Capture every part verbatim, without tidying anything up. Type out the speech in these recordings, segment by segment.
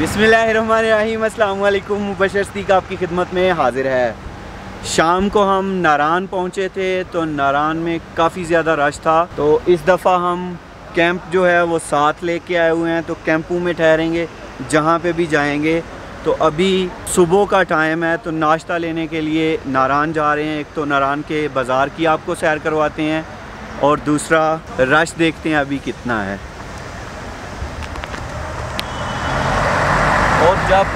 बिस्मिल्लाहिर्रहमानिर्रहीम। अस्सलाम वालेकुम। मुबशिर सद्दीक आपकी खिदमत में हाजिर है। शाम को हम नारान पहुँचे थे तो नारान में काफ़ी ज़्यादा रश था, तो इस दफ़ा हम कैंप जो है वो साथ लेके आए हुए हैं, तो कैंपों में ठहरेंगे जहाँ पे भी जाएंगे। तो अभी सुबह का टाइम है, तो नाश्ता लेने के लिए नारान जा रहे हैं। एक तो नारान के बाज़ार की आपको सैर करवाते हैं और दूसरा रश देखते हैं अभी कितना है। और जब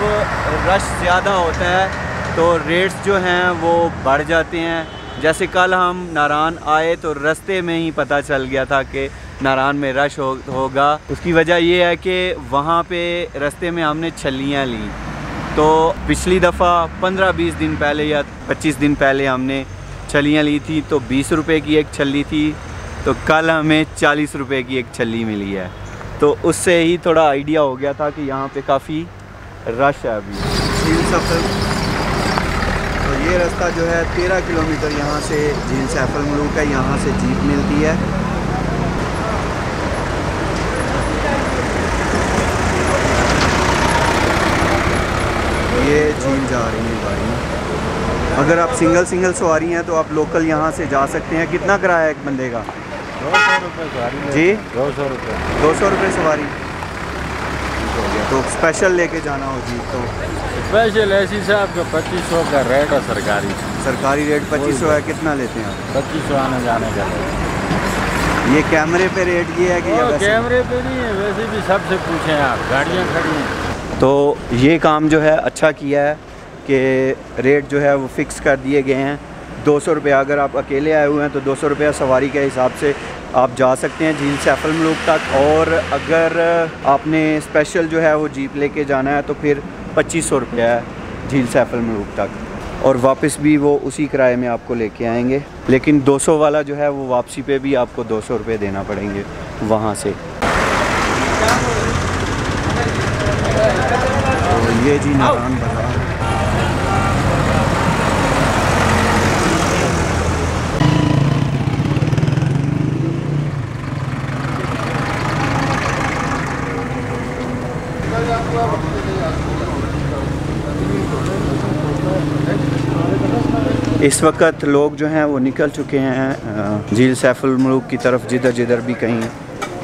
रश ज़्यादा होता है तो रेट्स जो हैं वो बढ़ जाते हैं। जैसे कल हम नारान आए तो रास्ते में ही पता चल गया था कि नारान में रश हो, होगा। उसकी वजह ये है कि वहाँ पे रास्ते में हमने छल्लियाँ ली, तो पिछली दफ़ा पंद्रह बीस दिन पहले या पच्चीस दिन पहले हमने छल्लियाँ ली थी, तो बीस रुपए की एक छल्ली थी, तो कल हमें चालीस रुपए की एक छल्ली मिली है। तो उससे ही थोड़ा आइडिया हो गया था कि यहाँ पर काफ़ी रश है अभी। झील सफल, तो ये रास्ता जो है तेरह किलोमीटर यहाँ से झील सैफुल मुलूक है, यहाँ से जीप मिलती है। ये झील जा रही है गाड़ी। अगर आप सिंगल सिंगल सवारी हैं तो आप लोकल यहाँ से जा सकते हैं। कितना किराया है एक बंदे का? दो सौ रुपये सवारी। जी दो सौ रुपये दो सौ रुपये सवारी। तो स्पेशल लेके जाना हो जी, तो स्पेशल ऐसी से आपका पच्चीस सौ का रेट है। सरकारी सरकारी रेट पच्चीस सौ है। कितना लेते हैं आप? पच्चीस सौ आने जाने का। ये कैमरे पे रेट ये है कि या कैमरे पे नहीं है? वैसे भी सबसे पूछें आप, गाड़ियाँ खड़ी हैं। तो ये काम जो है अच्छा किया है कि रेट जो है वो फिक्स कर दिए गए हैं। दो सौ रुपया अगर आप अकेले आए हुए हैं तो दो सौ रुपया सवारी के हिसाब से आप जा सकते हैं झील सैफुल मुलूक तक। और अगर आपने स्पेशल जो है वो जीप लेके जाना है तो फिर पच्चीस सौ रुपया है झील सैफुल मुलूक तक, और वापस भी वो उसी किराए में आपको लेके आएंगे। लेकिन दो सौ वाला जो है वो वापसी पे भी आपको दो सौ रुपये देना पड़ेंगे वहाँ से। तो ये जी नारायण बता इस वक्त लोग जो हैं वो निकल चुके हैं झील सैफुल मुलूक की तरफ। जिधर जिधर भी कहीं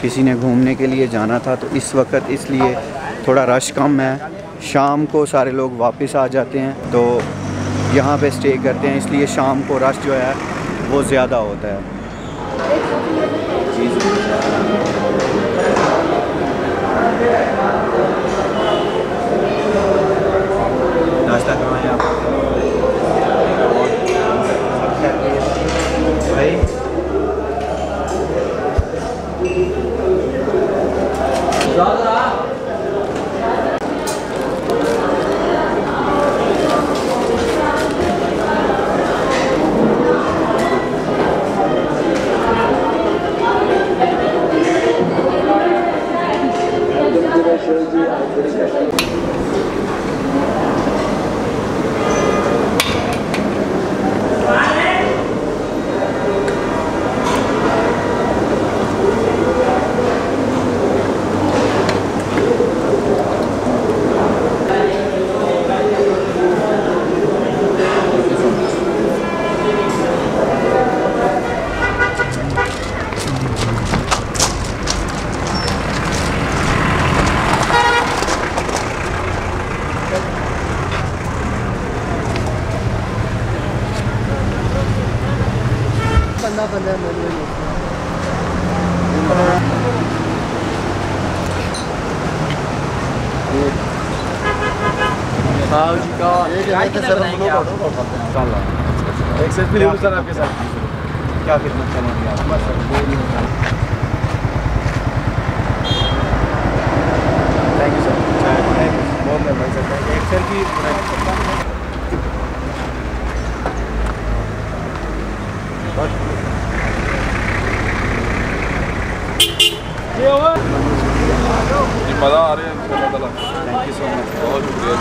किसी ने घूमने के लिए जाना था तो इस वक्त इसलिए थोड़ा रश कम है। शाम को सारे लोग वापस आ जाते हैं तो यहाँ पे स्टे करते हैं, इसलिए शाम को रश जो है वो ज़्यादा होता है। नाश्ता करवाएं आप सर आपके साथ क्या खिदमत करेंगे आप? Thank you sir. Thank you बहुत मेहरबानी सर। थैंक यू सर की मज़ा आ रहा है। थैंक यू सो मच, बहुत शुक्रिया।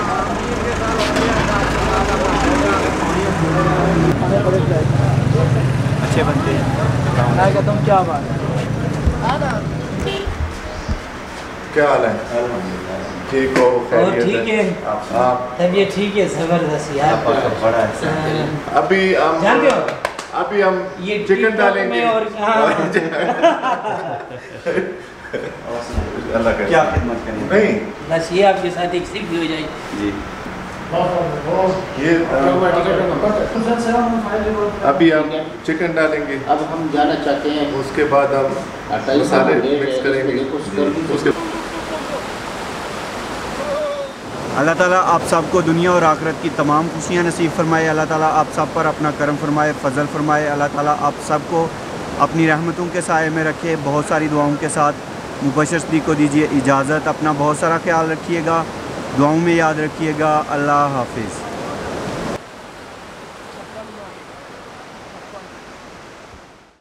अच्छे बनते हैं। क्या बात है? क्या हाल है? ठीक हो? ठीक है, तबीयत ठीक है, जबरदस्त यार। अभी हम जानते हो अभी हम चिकन डालेंगे और अल्लाह क्या खिदमत करें। नहीं बस ये आपके साथ एक सिर्फ हो जाएगी। ये अभी हम चिकन डालेंगे। अब हम जाना चाहते हैं, उसके बाद हम मसाले मिक्स करेंगे। उसके अल्लाह ताला आप सबको दुनिया और आखिरत की तमाम खुशियाँ नसीब फरमाए। अल्लाह ताला आप सब पर अपना करम फरमाए, फजल फरमाए। अल्लाह ताला आप सबको अपनी रहमतों के साए में रखे। बहुत सारी दुआओं के साथ मुबशिर सद्दीक़ को दीजिए इजाज़त। अपना बहुत सारा ख्याल रखिएगा, दुआओं में याद रखिएगा। अल्लाह हाफिज़।